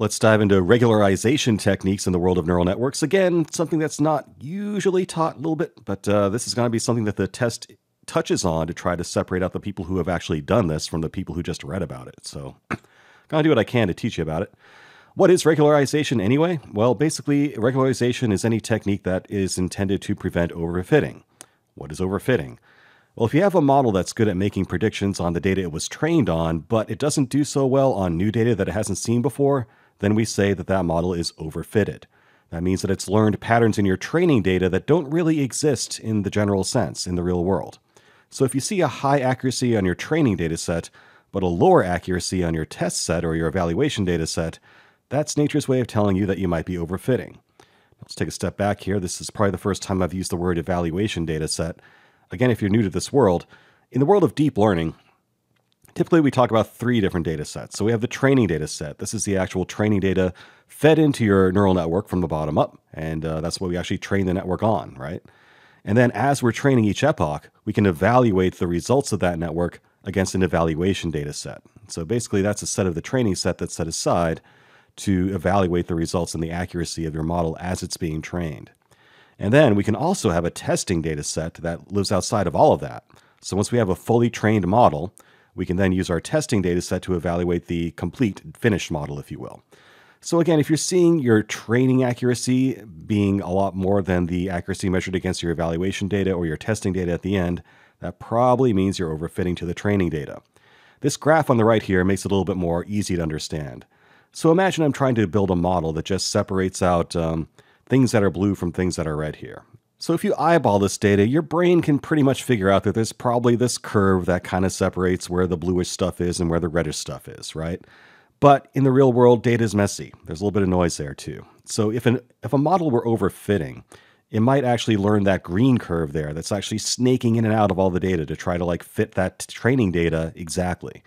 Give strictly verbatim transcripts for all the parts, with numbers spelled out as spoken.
Let's dive into regularization techniques in the world of neural networks. Again, something that's not usually taught a little bit, but uh, this is going to be something that the test touches on to try to separate out the people who have actually done this from the people who just read about it. So I'm going to do what I can to teach you about it. What is regularization anyway? Well, basically, regularization is any technique that is intended to prevent overfitting. What is overfitting? Well, if you have a model that's good at making predictions on the data it was trained on, but it doesn't do so well on new data that it hasn't seen before, then we say that that model is overfitted. That means that it's learned patterns in your training data that don't really exist in the general sense in the real world. So if you see a high accuracy on your training data set, but a lower accuracy on your test set or your evaluation data set, that's nature's way of telling you that you might be overfitting. Let's take a step back here. This is probably the first time I've used the word evaluation data set. Again, if you're new to this world, in the world of deep learning, typically we talk about three different data sets. So we have the training data set. This is the actual training data fed into your neural network from the bottom up, and uh, that's what we actually train the network on, right? And then as we're training each epoch, we can evaluate the results of that network against an evaluation data set. So basically that's a set of the training set that's set aside to evaluate the results and the accuracy of your model as it's being trained. And then we can also have a testing data set that lives outside of all of that. So once we have a fully trained model, we can then use our testing data set to evaluate the complete finished model, if you will. So again, if you're seeing your training accuracy being a lot more than the accuracy measured against your evaluation data or your testing data at the end, that probably means you're overfitting to the training data. This graph on the right here makes it a little bit more easy to understand. So imagine I'm trying to build a model that just separates out um, things that are blue from things that are red here. So if you eyeball this data, your brain can pretty much figure out that there's probably this curve that kind of separates where the bluish stuff is and where the reddish stuff is, right? But in the real world, data is messy. There's a little bit of noise there too. So if, an, if a model were overfitting, it might actually learn that green curve there that's actually snaking in and out of all the data to try to like fit that training data exactly.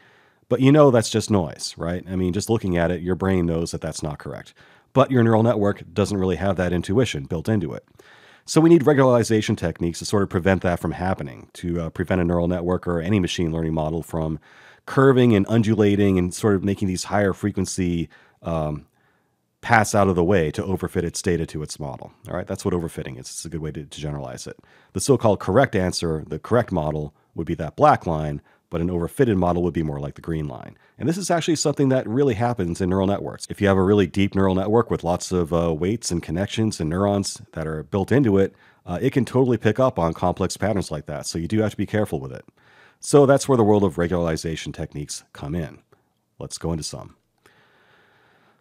But you know that's just noise, right? I mean, just looking at it, your brain knows that that's not correct. But your neural network doesn't really have that intuition built into it. So we need regularization techniques to sort of prevent that from happening, to uh, prevent a neural network or any machine learning model from curving and undulating and sort of making these higher frequency um, pass out of the way to overfit its data to its model. All right, that's what overfitting is. It's a good way to, to generalize it. The so-called correct answer, the correct model, would be that black line, but an overfitted model would be more like the green line. And this is actually something that really happens in neural networks. If you have a really deep neural network with lots of uh, weights and connections and neurons that are built into it, uh, it can totally pick up on complex patterns like that. So you do have to be careful with it. So that's where the world of regularization techniques come in. Let's go into some.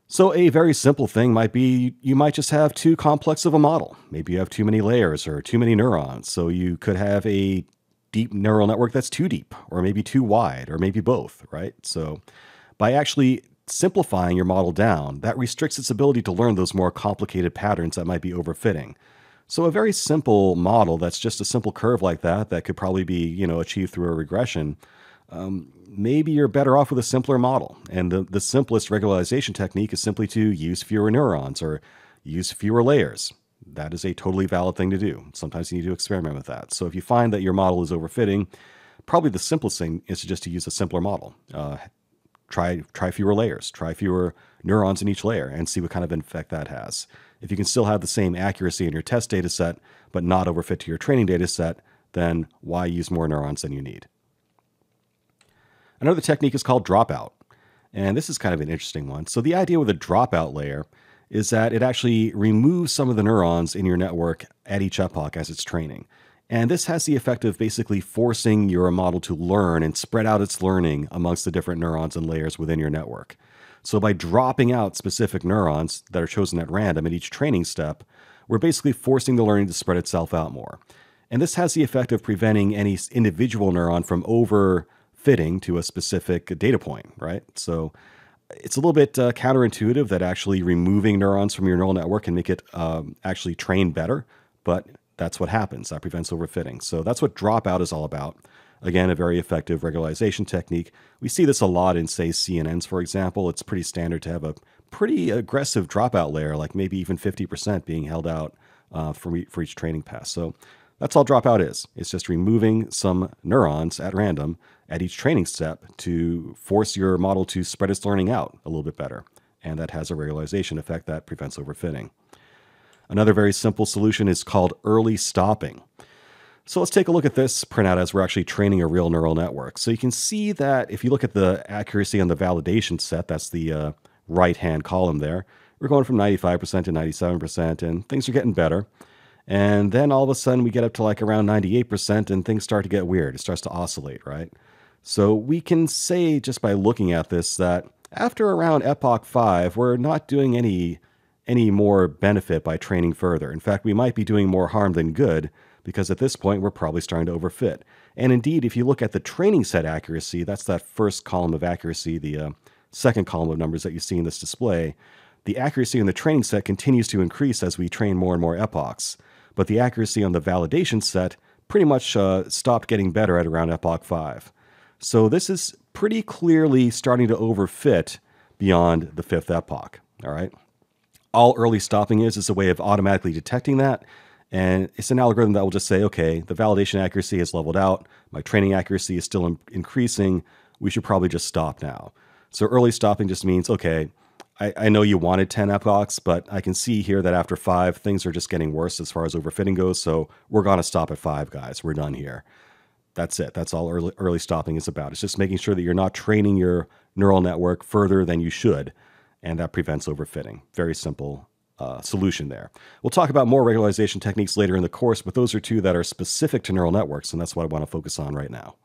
So a very simple thing might be you might just have too complex of a model. Maybe you have too many layers or too many neurons. So you could have a deep neural network that's too deep, or maybe too wide, or maybe both, right? So by actually simplifying your model down, that restricts its ability to learn those more complicated patterns that might be overfitting. So a very simple model that's just a simple curve like that, that could probably be, you know, achieved through a regression, um, maybe you're better off with a simpler model. And the, the simplest regularization technique is simply to use fewer neurons or use fewer layers. That is a totally valid thing to do. Sometimes you need to experiment with that. So if you find that your model is overfitting, probably the simplest thing is to just to use a simpler model. Uh, try, try fewer layers, try fewer neurons in each layer and see what kind of effect that has. If you can still have the same accuracy in your test data set, but not overfit to your training data set, then why use more neurons than you need? Another technique is called dropout. And this is kind of an interesting one. So the idea with a dropout layer is that it actually removes some of the neurons in your network at each epoch as it's training. And this has the effect of basically forcing your model to learn and spread out its learning amongst the different neurons and layers within your network. So by dropping out specific neurons that are chosen at random at each training step, we're basically forcing the learning to spread itself out more. And this has the effect of preventing any individual neuron from overfitting to a specific data point, right? So it's a little bit uh, counterintuitive that actually removing neurons from your neural network can make it um, actually train better, but that's what happens. That prevents overfitting. So that's what dropout is all about. Again, a very effective regularization technique. We see this a lot in, say, C N Ns, for example. It's pretty standard to have a pretty aggressive dropout layer, like maybe even fifty percent being held out uh, for, for each training pass. So that's all dropout is. It's just removing some neurons at random at each training step to force your model to spread its learning out a little bit better. and that has a radialization effect that prevents overfitting. Another very simple solution is called early stopping. So let's take a look at this printout as we're actually training a real neural network. So you can see that if you look at the accuracy on the validation set, that's the uh, right-hand column there, we're going from ninety-five percent to ninety-seven percent, and things are getting better. And then all of a sudden we get up to like around ninety-eight percent and things start to get weird. It starts to oscillate, right? So we can say just by looking at this that after around Epoch five, we're not doing any, any more benefit by training further. In fact, we might be doing more harm than good, because at this point we're probably starting to overfit. And indeed, if you look at the training set accuracy, that's that first column of accuracy, the uh, second column of numbers that you see in this display, the accuracy in the training set continues to increase as we train more and more epochs. But the accuracy on the validation set pretty much uh, stopped getting better at around Epoch five. So this is pretty clearly starting to overfit beyond the fifth epoch, all right? All early stopping is is a way of automatically detecting that, and it's an algorithm that will just say, okay, the validation accuracy is leveled out, my training accuracy is still in increasing, we should probably just stop now. So early stopping just means, okay, I, I know you wanted ten epochs, but I can see here that after five, things are just getting worse as far as overfitting goes, so we're going to stop at five, guys. We're done here. That's it. That's all early, early stopping is about. It's just making sure that you're not training your neural network further than you should, and that prevents overfitting. Very simple uh, solution there. We'll talk about more regularization techniques later in the course, but those are two that are specific to neural networks, and that's what I want to focus on right now.